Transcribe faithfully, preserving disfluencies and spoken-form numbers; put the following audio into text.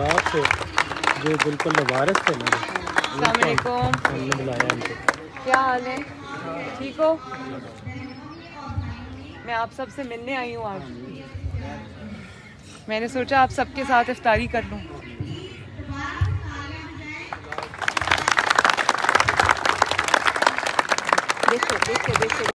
हजरात थे जो बिल्कुल मुबारक थे मेरे, हमने बुलाया इनको। क्या हाल है, ठीक हो? मैं आप सब से मिलने आई हूँ आज। मैंने सोचा आप सबके साथ इफ्तारी कर लूँ। देखो देखो देखो